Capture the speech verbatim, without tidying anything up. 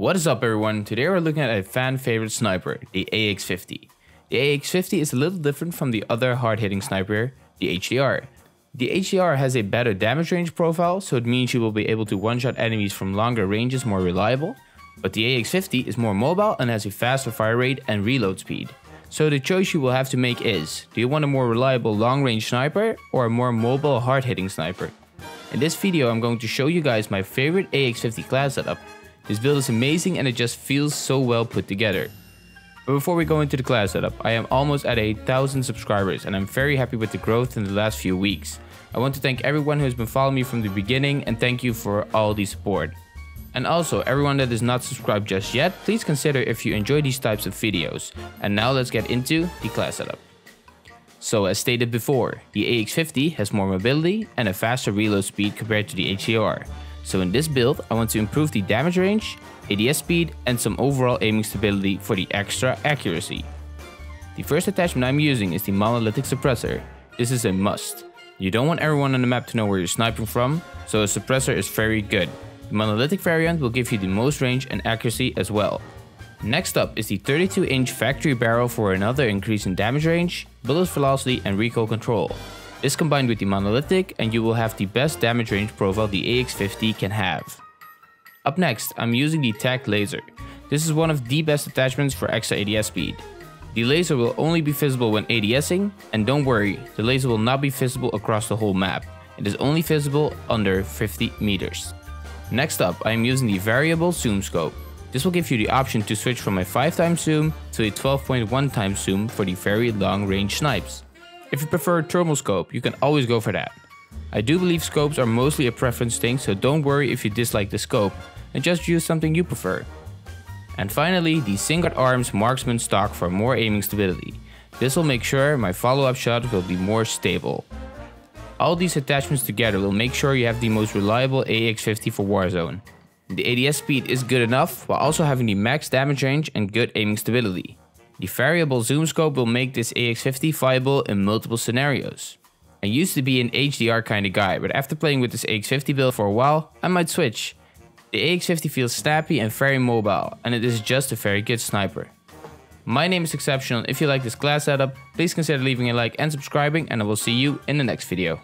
What is up everyone, today we're looking at a fan favorite sniper, the A X fifty. The A X fifty is a little different from the other hard hitting sniper, the H D R. The H D R has a better damage range profile, so it means you will be able to one shot enemies from longer ranges more reliable, but the A X fifty is more mobile and has a faster fire rate and reload speed. So the choice you will have to make is, do you want a more reliable long range sniper or a more mobile hard hitting sniper? In this video I'm going to show you guys my favorite A X fifty class setup. This build is amazing and it just feels so well put together. But before we go into the class setup, I am almost at eight thousand subscribers and I'm very happy with the growth in the last few weeks. I want to thank everyone who has been following me from the beginning and thank you for all the support. And also, everyone that is not subscribed just yet, please consider if you enjoy these types of videos. And now let's get into the class setup. So as stated before, the A X fifty has more mobility and a faster reload speed compared to the H D R. So in this build, I want to improve the damage range, A D S speed, and some overall aiming stability for the extra accuracy. The first attachment I'm using is the monolithic suppressor. This is a must. You don't want everyone on the map to know where you're sniping from, so a suppressor is very good. The monolithic variant will give you the most range and accuracy as well. Next up is the thirty-two inch factory barrel for another increase in damage range, bullet velocity and recoil control. This combined with the monolithic and you will have the best damage range profile the A X fifty can have. Up next, I'm using the T A C laser. This is one of the best attachments for extra A D S speed. The laser will only be visible when ADSing, and don't worry, the laser will not be visible across the whole map. It is only visible under fifty meters. Next up, I am using the variable zoom scope. This will give you the option to switch from a five times zoom to a twelve point one times zoom for the very long range snipes. If you prefer a thermal scope, you can always go for that. I do believe scopes are mostly a preference thing, so don't worry if you dislike the scope and just use something you prefer. And finally, the Singard Arms Marksman stock for more aiming stability. This will make sure my follow-up shot will be more stable. All these attachments together will make sure you have the most reliable A X fifty for Warzone. The A D S speed is good enough while also having the max damage range and good aiming stability. The variable zoom scope will make this A X fifty viable in multiple scenarios. I used to be an H D R kind of guy, but after playing with this A X fifty build for a while, I might switch. The A X fifty feels snappy and very mobile, and it is just a very good sniper. My name is Exceptional. If you like this class setup, please consider leaving a like and subscribing, and I will see you in the next video.